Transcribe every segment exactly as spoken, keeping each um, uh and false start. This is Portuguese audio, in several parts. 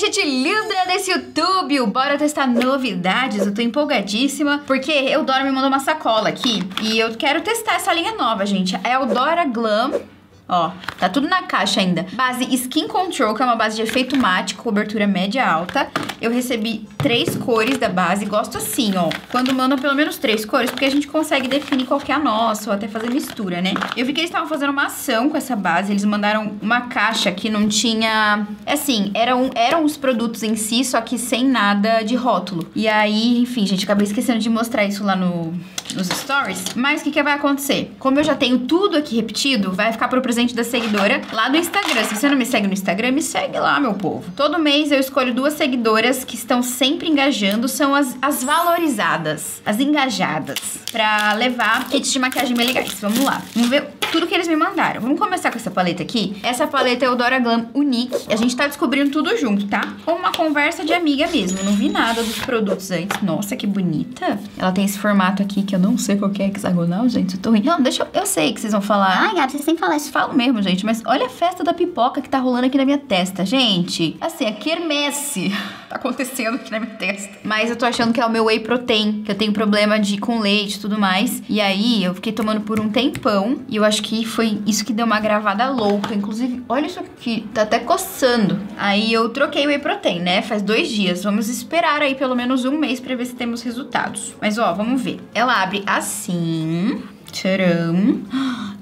gente linda desse YouTube, bora testar novidades. Eu tô empolgadíssima, porque Eudora me mandou uma sacola aqui e eu quero testar essa linha nova, gente. É a Eudora Glam. Ó, tá tudo na caixa ainda. Base Skin Control, que é uma base de efeito mate, cobertura média alta. Eu recebi três cores da base. Gosto assim, ó, quando mandam pelo menos três cores, porque a gente consegue definir qual que é a nossa, ou até fazer mistura, né? Eu vi que eles estavam fazendo uma ação com essa base. Eles mandaram uma caixa que não tinha... Assim, eram, eram os produtos em si, só que sem nada de rótulo. E aí, enfim, gente, acabei esquecendo de mostrar isso lá no... nos stories. Mas o que que vai acontecer? Como eu já tenho tudo aqui repetido, vai ficar pro presente da seguidora lá do Instagram. Se você não me segue no Instagram, me segue lá, meu povo. Todo mês eu escolho duas seguidoras que estão sempre engajando, são as, as valorizadas, as engajadas, pra levar kits de maquiagem bem legais. Vamos lá, vamos ver tudo que eles me mandaram. Vamos começar com essa paleta aqui. Essa paleta é o Dora Glam Unique. A gente tá descobrindo tudo junto, tá? Com uma conversa de amiga mesmo. Não vi nada dos produtos antes. Nossa, que bonita. Ela tem esse formato aqui que eu não sei qual que é, hexagonal, gente. Eu tô rindo. Não, deixa eu... Eu sei que vocês vão falar. Ai, Gabi, vocês têm que falar isso. Falo mesmo, gente. Mas olha a festa da pipoca que tá rolando aqui na minha testa, gente. Assim, a quermesse tá acontecendo aqui na minha testa. Mas eu tô achando que é o meu whey protein, que eu tenho problema de com leite e tudo mais. E aí, eu fiquei tomando por um tempão. E eu acho que foi isso que deu uma gravada louca. Inclusive, olha isso aqui. Tá até coçando. Aí eu troquei o whey protein, né? Faz dois dias. Vamos esperar aí pelo menos um mês pra ver se temos resultados. Mas, ó, vamos ver. Ela abre assim, tcharam,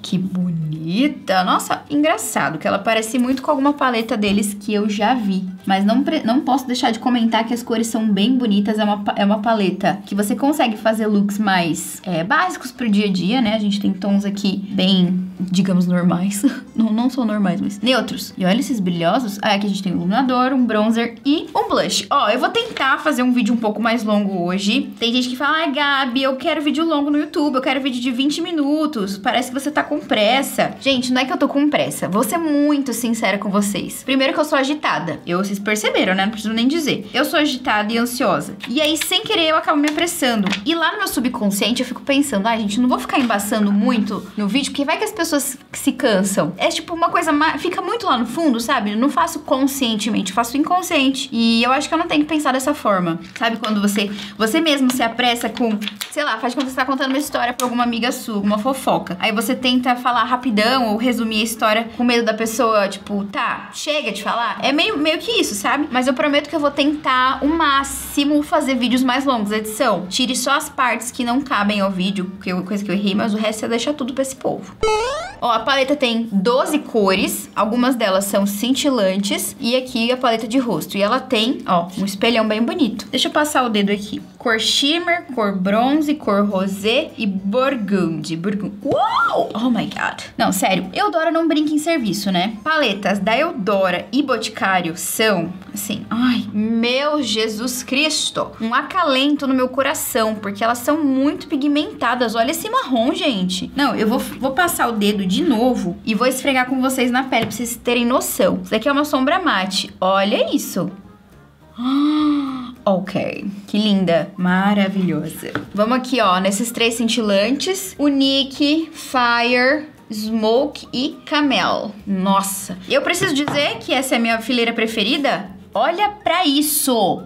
que bonita, nossa, engraçado que ela parece muito com alguma paleta deles que eu já vi, mas não, não posso deixar de comentar que as cores são bem bonitas, é uma, é uma paleta que você consegue fazer looks mais é, básicos pro dia a dia, né, a gente tem tons aqui bem, digamos, normais, não, não são normais, mas neutros, e olha esses brilhosos, ah, aqui a gente tem um iluminador, um bronzer e um blush. Ó, eu vou tentar fazer um vídeo um pouco mais longo hoje. Tem gente que fala, ai, Gabi, eu quero vídeo longo no YouTube, eu quero vídeo de vinte minutos, parece que você tá com pressa. Gente, não é que eu tô com pressa, vou ser muito sincera com vocês. Primeiro que eu sou agitada, eu, vocês perceberam, né, não preciso nem dizer, eu sou agitada e ansiosa, e aí sem querer eu acabo me apressando, e lá no meu subconsciente eu fico pensando, ai, ah, gente, não vou ficar embaçando muito no vídeo, porque vai que as pessoas se cansam, é tipo uma coisa, fica muito lá no fundo, sabe, eu não faço conscientemente, eu faço inconsciente, e eu acho que eu não tenho que pensar dessa forma, sabe, quando você, você mesmo se apressa com, sei lá, faz quando você tá contando uma história pra alguma amiga sua, uma fofoca, aí você tenta falar rapidão ou resumir a história com medo da pessoa, tipo, tá, chega de falar. É meio, meio que isso, sabe? Mas eu prometo que eu vou tentar o máximo fazer vídeos mais longos. Edição, tire só as partes que não cabem ao vídeo, que é coisa que eu errei, mas o resto é deixar tudo pra esse povo. Ó, a paleta tem doze cores, algumas delas são cintilantes, e aqui a paleta de rosto. E ela tem, ó, um espelhão bem bonito. Deixa eu passar o dedo aqui. Cor shimmer, cor bronze, cor rosé e burgundy. Burgundy. Uou! Oh my god. Não, sério, Eudora não brinca em serviço, né? Paletas da Eudora e Boticário são, assim, ai, meu Jesus Cristo, um acalento no meu coração, porque elas são muito pigmentadas. Olha esse marrom, gente. Não, eu vou, vou passar o dedo de novo e vou esfregar com vocês na pele, pra vocês terem noção. Isso daqui é uma sombra mate. Olha isso. Ok, que linda, maravilhosa. Vamos aqui, ó, nesses três cintilantes. Unique, Fire, Smoke e Camel. Nossa, eu preciso dizer que essa é a minha fileira preferida. Olha pra isso.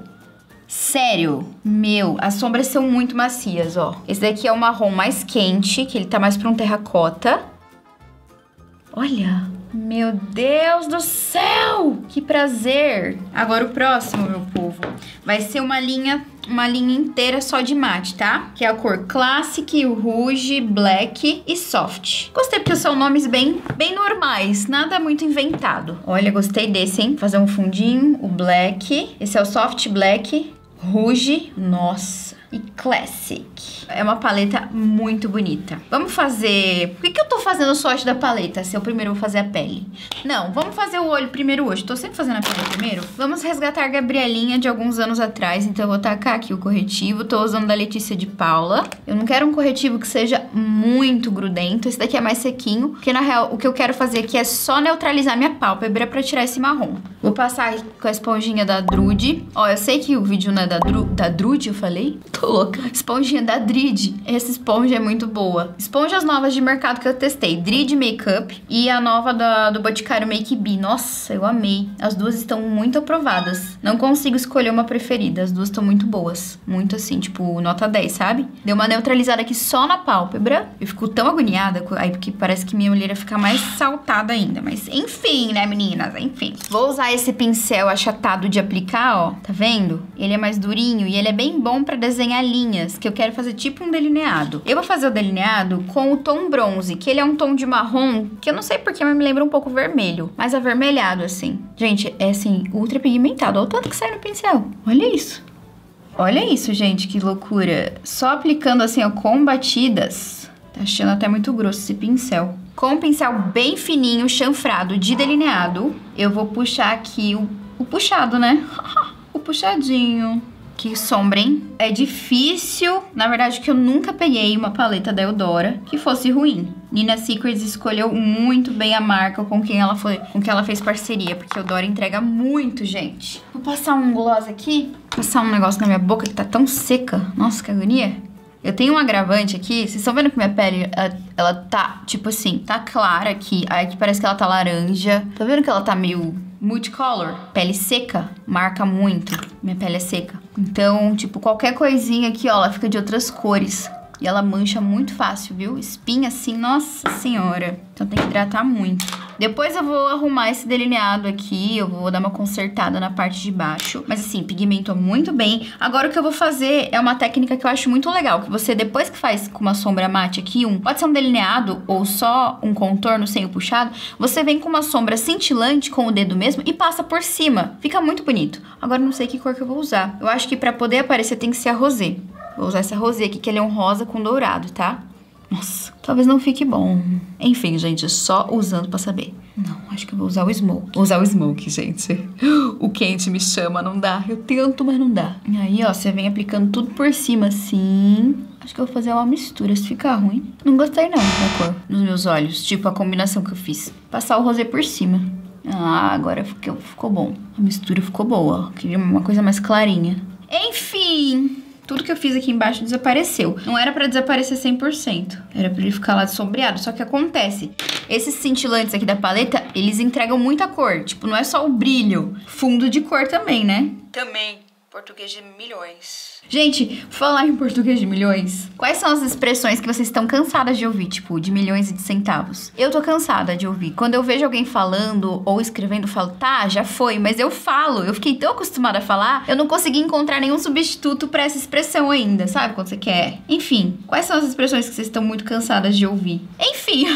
Sério, meu, as sombras são muito macias, ó. Esse daqui é o marrom mais quente, que ele tá mais pra um terracota. Olha, meu Deus do céu, que prazer. Agora o próximo, meu povo, vai ser uma linha, uma linha inteira só de mate, tá? Que é a cor Classic, Rouge, Black e Soft. Gostei porque são nomes bem, bem normais, nada muito inventado. Olha, gostei desse, hein? Vou fazer um fundinho, o Black, esse é o Soft Black, Rouge, nossa, e Classic. É uma paleta muito bonita. Vamos fazer... Por que que eu tô fazendo sorte da paleta se eu primeiro vou fazer a pele? Não, vamos fazer o olho primeiro hoje. Tô sempre fazendo a pele primeiro. Vamos resgatar a Gabrielinha de alguns anos atrás. Então eu vou tacar aqui o corretivo. Tô usando da Letícia de Paula. Eu não quero um corretivo que seja muito grudento. Esse daqui é mais sequinho. Porque na real, o que eu quero fazer aqui é só neutralizar minha pálpebra pra tirar esse marrom. Vou passar com a esponjinha da Drüd. Ó, eu sei que o vídeo não é da Drüd, da Drüd eu falei? Tô tô louca. Esponjinha da Drüd. Essa esponja é muito boa. Esponjas novas de mercado que eu testei. Drüd Makeup e a nova da, do Boticário Make B. Nossa, eu amei. As duas estão muito aprovadas. Não consigo escolher uma preferida. As duas estão muito boas. Muito assim, tipo, nota dez, sabe? Deu uma neutralizada aqui só na pálpebra. Eu fico tão agoniada. Aí porque parece que minha olheira fica mais saltada ainda. Mas enfim, né, meninas? Enfim. Vou usar esse pincel achatado de aplicar, ó. Tá vendo? Ele é mais durinho e ele é bem bom pra desenhar linhas, que eu quero fazer tipo um delineado. Eu vou fazer o delineado com o tom bronze, que ele é um tom de marrom, que eu não sei porque, mas me lembra um pouco vermelho. Mas avermelhado, assim. Gente, é assim, ultra pigmentado. Olha o tanto que sai no pincel. Olha isso. Olha isso, gente, que loucura. Só aplicando assim, ó, com batidas. Tá achando até muito grosso esse pincel. Com um pincel bem fininho, chanfrado, de delineado, eu vou puxar aqui o, o puxado, né? O puxadinho. Que sombra, hein? É difícil, na verdade, que eu nunca peguei uma paleta da Eudora que fosse ruim. Nina Secrets escolheu muito bem a marca com quem ela foi, com quem ela fez parceria, porque a Eudora entrega muito, gente. Vou passar um gloss aqui, passar um negócio na minha boca que tá tão seca. Nossa, que agonia. Eu tenho um agravante aqui, vocês estão vendo que minha pele, ela, ela tá, tipo assim, tá clara aqui, aí que parece que ela tá laranja. Tá vendo que ela tá meio multicolor? Pele seca, marca muito, minha pele é seca. Então, tipo, qualquer coisinha aqui, ó, ela fica de outras cores. E ela mancha muito fácil, viu? Espinha assim, nossa senhora. Então tem que hidratar muito. Depois eu vou arrumar esse delineado aqui, eu vou dar uma consertada na parte de baixo. Mas assim, pigmentou muito bem. Agora o que eu vou fazer é uma técnica que eu acho muito legal, que você depois que faz com uma sombra mate aqui, um, pode ser um delineado ou só um contorno sem o puxado, você vem com uma sombra cintilante com o dedo mesmo e passa por cima. Fica muito bonito. Agora eu não sei que cor que eu vou usar. Eu acho que pra poder aparecer tem que ser a rosé. Vou usar essa rosé aqui, que ele é um rosa com dourado, tá? Nossa, talvez não fique bom. Enfim, gente, só usando pra saber. Não, acho que eu vou usar o smoke. Vou usar o smoke, gente. O quente me chama, não dá. Eu tento, mas não dá. E aí, ó, você vem aplicando tudo por cima, assim. Acho que eu vou fazer uma mistura, se ficar ruim. Não gostei, não, da cor nos meus olhos. Tipo, a combinação que eu fiz. Passar o rosé por cima. Ah, agora ficou, ficou bom. A mistura ficou boa, ó. Queria uma coisa mais clarinha. Enfim... Tudo que eu fiz aqui embaixo desapareceu. Não era pra desaparecer cem por cento. Era pra ele ficar lá sombreado. Só que acontece. Esses cintilantes aqui da paleta, eles entregam muita cor. Tipo, não é só o brilho. Fundo de cor também, né? Também. Português de milhões. Gente, falar em português de milhões. Quais são as expressões que vocês estão cansadas de ouvir? Tipo, de milhões e de centavos. Eu tô cansada de ouvir. Quando eu vejo alguém falando ou escrevendo, eu falo, tá, já foi. Mas eu falo. Eu fiquei tão acostumada a falar, eu não consegui encontrar nenhum substituto pra essa expressão ainda. Sabe quando você quer? Enfim, quais são as expressões que vocês estão muito cansadas de ouvir? Enfim,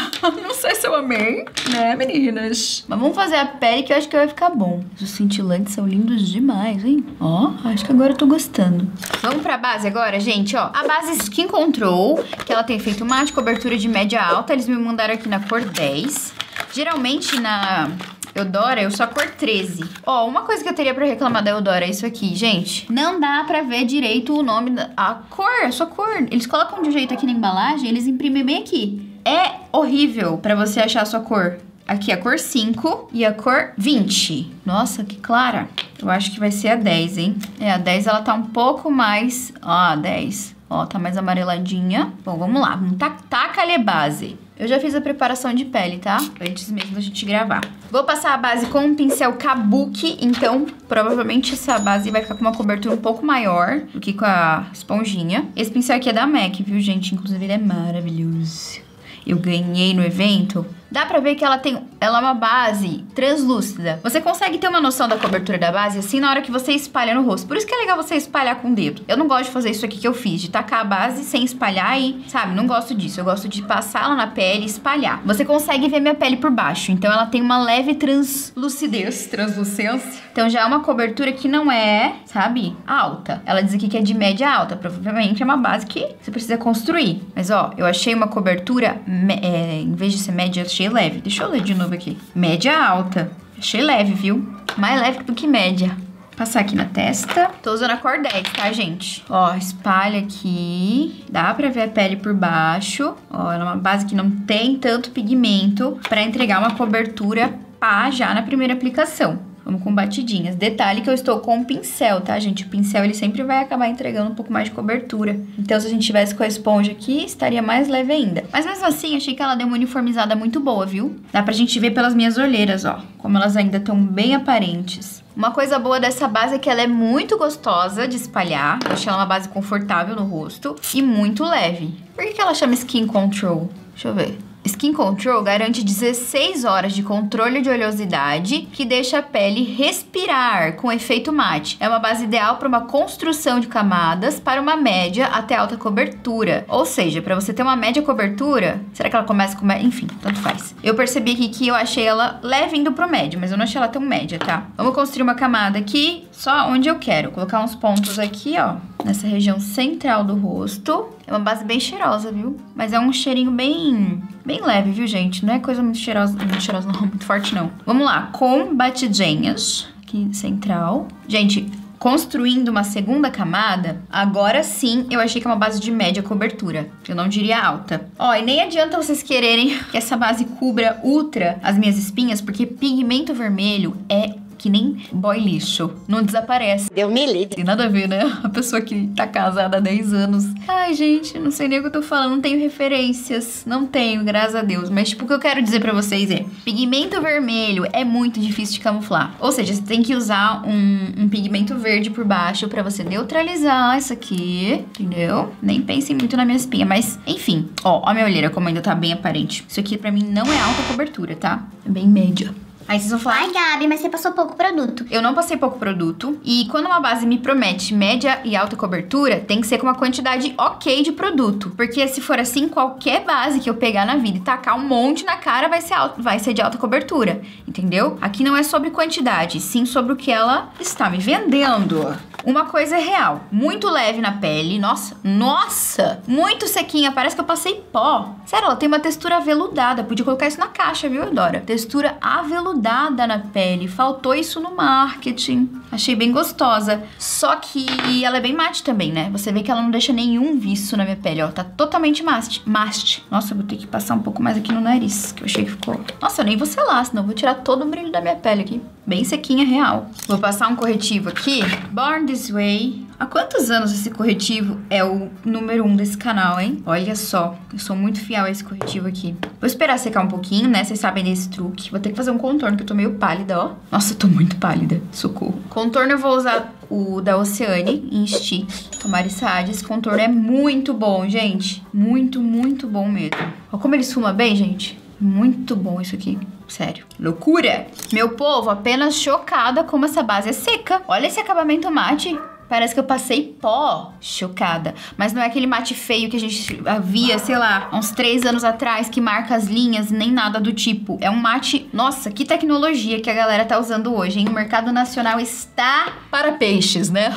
não sei se eu amei, né, meninas? Mas vamos fazer a pele que eu acho que vai ficar bom. Os cintilantes são lindos demais, hein? Ó, acho que agora eu tô gostando. Vamos pra base agora, gente, ó. A base Skin Control, que ela tem efeito mate, cobertura de média alta. Eles me mandaram aqui na cor dez. Geralmente na Eudora eu só cor treze. Ó, uma coisa que eu teria pra reclamar da Eudora é isso aqui, gente. Não dá pra ver direito o nome, da... a cor, a sua cor. Eles colocam de um jeito aqui na embalagem, eles imprimem bem aqui. É horrível pra você achar a sua cor. Aqui a cor cinco e a cor vinte. Nossa, que clara. Eu acho que vai ser a dez, hein? É, a dez ela tá um pouco mais... Ó, a dez. Ó, tá mais amareladinha. Bom, vamos lá. Vamos tacar-lhe base. Eu já fiz a preparação de pele, tá? Antes mesmo da gente gravar. Vou passar a base com um pincel kabuki. Então, provavelmente essa base vai ficar com uma cobertura um pouco maior do que com a esponjinha. Esse pincel aqui é da MAC, viu, gente? Inclusive, ele é maravilhoso. Eu ganhei no evento... Dá pra ver que ela tem, ela é uma base translúcida. Você consegue ter uma noção da cobertura da base assim na hora que você espalha no rosto. Por isso que é legal você espalhar com o dedo. Eu não gosto de fazer isso aqui que eu fiz, de tacar a base sem espalhar e, sabe, não gosto disso. Eu gosto de passar ela na pele e espalhar. Você consegue ver minha pele por baixo, então ela tem uma leve translucidez, translucência. Então já é uma cobertura que não é, sabe, alta. Ela diz aqui que é de média alta, provavelmente é uma base que você precisa construir. Mas ó, eu achei uma cobertura, é, em vez de ser média, eu achei leve. Deixa eu ler de novo aqui. Média alta. Achei leve, viu? Mais leve do que média. Passar aqui na testa. Tô usando a cor dez, tá, gente? Ó, espalha aqui. Dá pra ver a pele por baixo. Ó, ela é uma base que não tem tanto pigmento pra entregar uma cobertura pá já na primeira aplicação. Vamos com batidinhas. Detalhe que eu estou com um pincel, tá, gente? O pincel, ele sempre vai acabar entregando um pouco mais de cobertura. Então, se a gente tivesse com a esponja aqui, estaria mais leve ainda. Mas mesmo assim, achei que ela deu uma uniformizada muito boa, viu? Dá pra gente ver pelas minhas olheiras, ó, como elas ainda estão bem aparentes. Uma coisa boa dessa base é que ela é muito gostosa de espalhar. Eu achei ela uma base confortável no rosto e muito leve. Por que que ela chama Skin Control? Deixa eu ver. Skin Control garante dezesseis horas de controle de oleosidade que deixa a pele respirar com efeito mate. É uma base ideal para uma construção de camadas para uma média até alta cobertura. Ou seja, para você ter uma média cobertura... Será que ela começa com... Enfim, tanto faz. Eu percebi aqui que eu achei ela leve indo pro médio, mas eu não achei ela tão média, tá? Vamos construir uma camada aqui, só onde eu quero. Colocar uns pontos aqui, ó, nessa região central do rosto. É uma base bem cheirosa, viu? Mas é um cheirinho bem... bem leve, viu, gente? Não é coisa muito cheirosa, muito cheirosa não, muito forte não. Vamos lá, com batidinhas aqui central. Gente, construindo uma segunda camada, agora sim eu achei que é uma base de média cobertura. Eu não diria alta. Ó, e nem adianta vocês quererem que essa base cubra ultra as minhas espinhas, porque pigmento vermelho é que nem boy lixo. Não desaparece. Deu me lido. Tem nada a ver, né? A pessoa que tá casada há dez anos. Ai, gente, não sei nem o que eu tô falando. Não tenho referências. Não tenho, graças a Deus. Mas, tipo, o que eu quero dizer pra vocês é... pigmento vermelho é muito difícil de camuflar. Ou seja, você tem que usar um, um pigmento verde por baixo pra você neutralizar isso aqui. Entendeu? Nem pensem muito na minha espinha. Mas, enfim. Ó, ó a minha olheira como ainda tá bem aparente. Isso aqui, pra mim, não é alta cobertura, tá? É bem média. Aí vocês vão falar... Ai, Gabi, mas você passou pouco produto. Eu não passei pouco produto. E quando uma base me promete média e alta cobertura, tem que ser com uma quantidade ok de produto. Porque se for assim, qualquer base que eu pegar na vida e tacar um monte na cara vai ser, alto, vai ser de alta cobertura. Entendeu? Aqui não é sobre quantidade, sim sobre o que ela está me vendendo. Uma coisa é real. Muito leve na pele. Nossa, nossa! Muito sequinha. Parece que eu passei pó. Sério, ela tem uma textura aveludada. Podia colocar isso na caixa, viu, Eudora? Textura aveludada. Dada na pele, faltou isso no marketing. Achei bem gostosa. Só que ela é bem mate também, né? Você vê que ela não deixa nenhum viço na minha pele, ó. Tá totalmente mate. Mate. Nossa, eu vou ter que passar um pouco mais aqui no nariz, que eu achei que ficou... Nossa, eu nem vou selar, senão eu vou tirar todo o brilho da minha pele aqui. Bem sequinha, real. Vou passar um corretivo aqui. Born This Way. Há quantos anos esse corretivo é o número um desse canal, hein? Olha só, eu sou muito fiel a esse corretivo aqui. Vou esperar secar um pouquinho, né? Vocês sabem desse truque. Vou ter que fazer um contorno, que eu tô meio pálida, ó. Nossa, eu tô muito pálida. Socorro. Contorno eu vou usar o da Oceane Instick, da Mari Saad. Esse contorno é muito bom, gente. Muito, muito bom mesmo. Ó como ele esfuma bem, gente. Muito bom isso aqui. Sério. Loucura! Meu povo, apenas chocada como essa base é seca. Olha esse acabamento mate. Parece que eu passei pó. Chocada. Mas não é aquele mate feio que a gente havia, sei lá, uns três anos atrás, que marca as linhas, nem nada do tipo. É um mate... Nossa, que tecnologia que a galera tá usando hoje, hein? O mercado nacional está para peixes, né?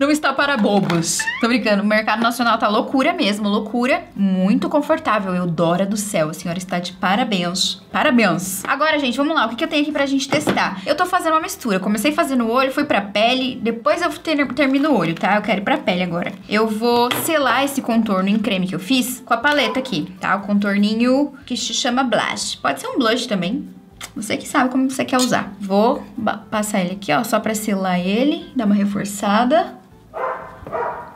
Não está para bobos. Tô brincando. O mercado nacional tá loucura mesmo. Loucura. Muito confortável. Eudora do céu. A senhora está de parabéns. Parabéns. Agora, gente, vamos lá. O que eu tenho aqui pra gente testar? Eu tô fazendo uma mistura. Comecei fazendo o olho, fui pra pele, depois eu ter termino o olho, tá? Eu quero ir pra pele agora. Eu vou selar esse contorno em creme que eu fiz com a paleta aqui, tá? O contorninho que se chama blush. Pode ser um blush também. Você que sabe como você quer usar. Vou passar ele aqui, ó, só pra selar ele. Dar uma reforçada.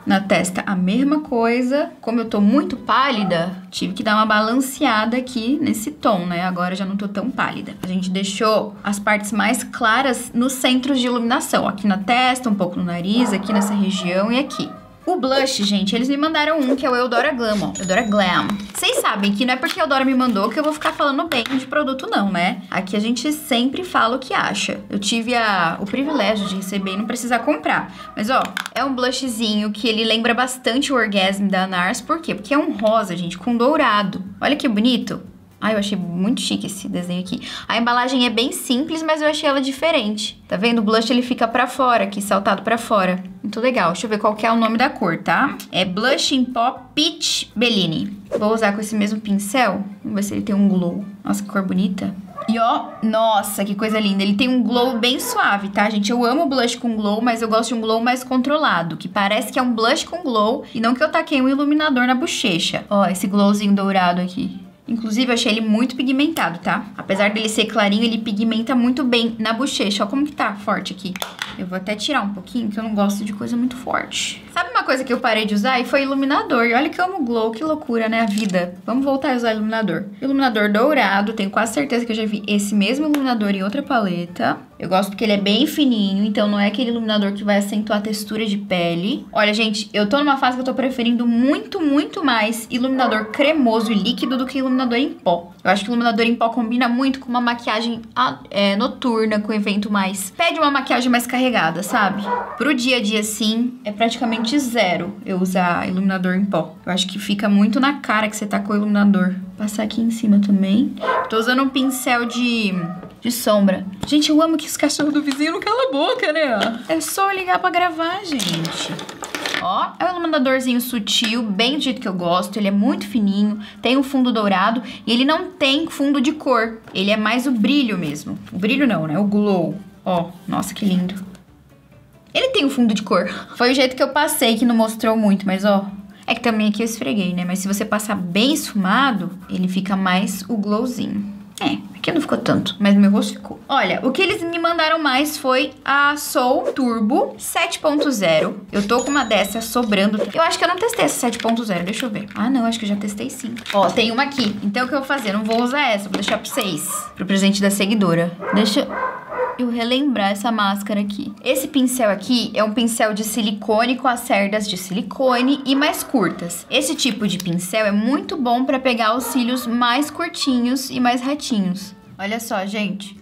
Na testa a mesma coisa. Como eu tô muito pálida, tive que dar uma balanceada aqui nesse tom, né? Agora eu já não tô tão pálida. A gente deixou as partes mais claras nos centros de iluminação. Aqui na testa, um pouco no nariz, aqui nessa região e aqui. O blush, gente, eles me mandaram um, que é o Eudora Glam, ó. Eudora Glam. Vocês sabem que não é porque a Eudora me mandou que eu vou ficar falando bem de produto, não, né? Aqui a gente sempre fala o que acha. Eu tive a, o privilégio de receber e não precisar comprar. Mas, ó, é um blushzinho que ele lembra bastante o Orgasm da Nars. Por quê? Porque é um rosa, gente, com dourado. Olha que bonito. Ai, eu achei muito chique esse desenho aqui. A embalagem é bem simples, mas eu achei ela diferente. Tá vendo? O blush, ele fica pra fora aqui, saltado pra fora. Muito legal. Deixa eu ver qual que é o nome da cor, tá? É Blush em Pó Peach Bellini. Vou usar com esse mesmo pincel. Vamos ver se ele tem um glow. Nossa, que cor bonita. E ó, nossa, que coisa linda. Ele tem um glow bem suave, tá, gente? Eu amo blush com glow, mas eu gosto de um glow mais controlado, que parece que é um blush com glow e não que eu taquei um iluminador na bochecha. Ó, esse glowzinho dourado aqui. Inclusive, eu achei ele muito pigmentado, tá? Apesar dele ser clarinho, ele pigmenta muito bem na bochecha. Olha como que tá forte aqui. Eu vou até tirar um pouquinho, que eu não gosto de coisa muito forte. Sabe uma coisa que eu parei de usar? E foi iluminador. E olha que eu amo glow, que loucura, né? A vida. Vamos voltar a usar iluminador. Iluminador dourado. Tenho quase certeza que eu já vi esse mesmo iluminador em outra paleta. Eu gosto porque ele é bem fininho, então não é aquele iluminador que vai acentuar a textura de pele. Olha, gente, eu tô numa fase que eu tô preferindo muito, muito mais iluminador cremoso e líquido do que iluminador em pó. Eu acho que o iluminador em pó combina muito com uma maquiagem é, noturna, com o evento mais... Pede uma maquiagem mais carregada, sabe? Pro dia a dia, assim, é praticamente zero eu usar iluminador em pó. Eu acho que fica muito na cara que você tá com o iluminador. Vou passar aqui em cima também. Tô usando um pincel de... de sombra. Gente, eu amo que os cachorros do vizinho não calam a boca, né? É só eu ligar pra gravar, gente. Ó, é um iluminadorzinho sutil, bem do jeito que eu gosto. Ele é muito fininho, tem um fundo dourado e ele não tem fundo de cor. Ele é mais o brilho mesmo. O brilho não, né? O glow. Ó, nossa, que lindo. Ele tem um fundo de cor. Foi o jeito que eu passei, que não mostrou muito, mas ó... É que também aqui eu esfreguei, né? Mas se você passar bem esfumado, ele fica mais o glowzinho. É, aqui não ficou tanto, mas no meu rosto ficou. Olha, o que eles me mandaram mais foi a Soul Turbo sete ponto zero. Eu tô com uma dessa sobrando. Eu acho que eu não testei essa sete ponto zero, deixa eu ver. Ah, não, acho que eu já testei sim. Ó, tem uma aqui. Então o que eu vou fazer? Eu não vou usar essa, vou deixar pra vocês. Pro presente da seguidora. Deixa... eu relembrar essa máscara aqui. Esse pincel aqui é um pincel de silicone com as cerdas de silicone e mais curtas. Esse tipo de pincel é muito bom pra pegar os cílios mais curtinhos e mais retinhos. Olha só, gente.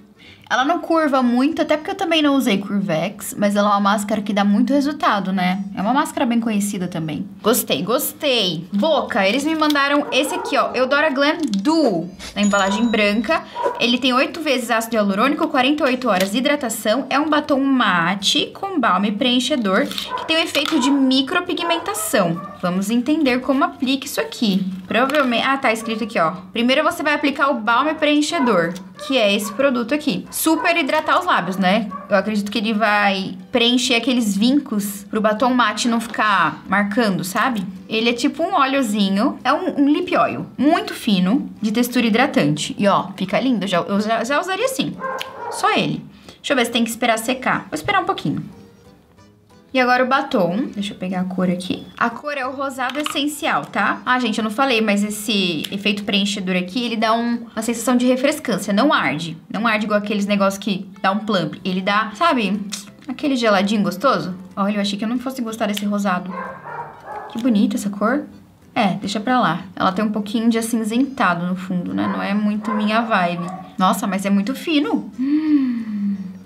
Ela não curva muito, até porque eu também não usei Curvex, mas ela é uma máscara que dá muito resultado, né? É uma máscara bem conhecida também. Gostei, gostei! Boca, eles me mandaram esse aqui, ó, Eudora Glam Duo, na embalagem branca. Ele tem oito vezes ácido hialurônico, quarenta e oito horas de hidratação, é um batom mate com balme preenchedor, que tem o efeito de micropigmentação. Vamos entender como aplica isso aqui. Provavelmente... ah, tá escrito aqui, ó. Primeiro você vai aplicar o balme preenchedor, que é esse produto aqui. Super hidratar os lábios, né? Eu acredito que ele vai preencher aqueles vincos pro batom mate não ficar marcando, sabe? Ele é tipo um óleozinho, é um, um lip oil muito fino, de textura hidratante. E ó, fica lindo, já, eu já, já usaria assim, só ele. Deixa eu ver se tem que esperar secar. Vou esperar um pouquinho. E agora o batom, deixa eu pegar a cor aqui. A cor é o rosado essencial, tá? Ah, gente, eu não falei, mas esse efeito preenchedor aqui, ele dá um, uma sensação de refrescância, não arde. Não arde igual aqueles negócios que dá um plump. Ele dá, sabe, aquele geladinho gostoso. Olha, eu achei que eu não fosse gostar desse rosado. Que bonita essa cor. É, deixa pra lá. Ela tem um pouquinho de acinzentado no fundo, né? Não é muito minha vibe. Nossa, mas é muito fino. Hum...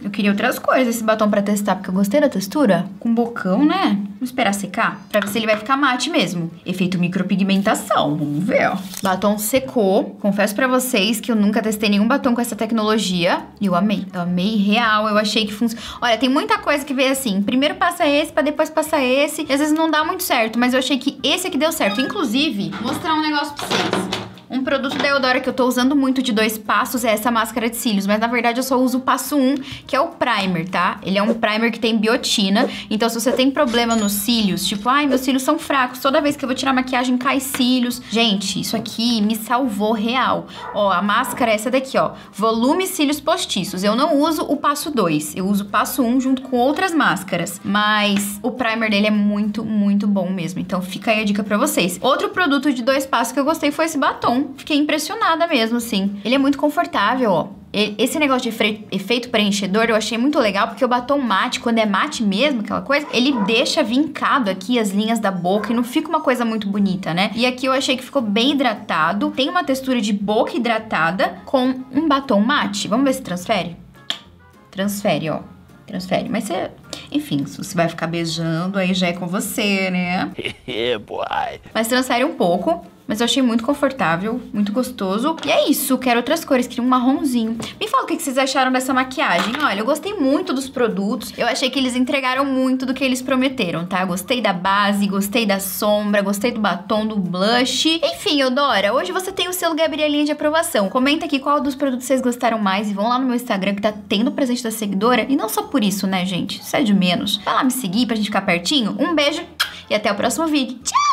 Eu queria outras cores esse batom pra testar, porque eu gostei da textura. Com bocão, né? Vamos esperar secar pra ver se ele vai ficar mate mesmo. Efeito micropigmentação, vamos ver, ó. Batom secou. Confesso pra vocês que eu nunca testei nenhum batom com essa tecnologia. E eu amei. Eu amei real, eu achei que funciona. Olha, tem muita coisa que veio assim. Primeiro passa esse, pra depois passa esse. E às vezes não dá muito certo, mas eu achei que esse aqui deu certo. Inclusive, vou mostrar um negócio pra vocês. Um produto da Eudora que eu tô usando muito de dois passos é essa máscara de cílios, mas na verdade eu só uso o passo um, que é o primer, tá? Ele é um primer que tem biotina, então se você tem problema nos cílios, tipo, ai, meus cílios são fracos, toda vez que eu vou tirar a maquiagem cai cílios. Gente, isso aqui me salvou real. Ó, a máscara é essa daqui, ó, Volume Cílios Postiços. Eu não uso o passo dois, eu uso o passo um junto com outras máscaras, mas o primer dele é muito, muito bom mesmo, então fica aí a dica pra vocês. Outro produto de dois passos que eu gostei foi esse batom. Fiquei impressionada mesmo, assim. Ele é muito confortável, ó. Esse negócio de efeito preenchedor eu achei muito legal, porque o batom mate, quando é mate mesmo, aquela coisa, ele deixa vincado aqui as linhas da boca e não fica uma coisa muito bonita, né? E aqui eu achei que ficou bem hidratado. Tem uma textura de boca hidratada com um batom mate. Vamos ver se transfere? Transfere, ó. Transfere, mas você... enfim, se você vai ficar beijando, aí já é com você, né? Mas transfere um pouco... mas eu achei muito confortável, muito gostoso. E é isso, quero outras cores, queria um marronzinho. Me fala o que vocês acharam dessa maquiagem. Olha, eu gostei muito dos produtos. Eu achei que eles entregaram muito do que eles prometeram, tá? Gostei da base, gostei da sombra, gostei do batom, do blush. Enfim, Eudora, hoje você tem o selo Gabrielinha de aprovação. Comenta aqui qual dos produtos vocês gostaram mais e vão lá no meu Instagram que tá tendo presente da seguidora. E não só por isso, né, gente? Isso é de menos. Vai lá me seguir pra gente ficar pertinho. Um beijo e até o próximo vídeo. Tchau!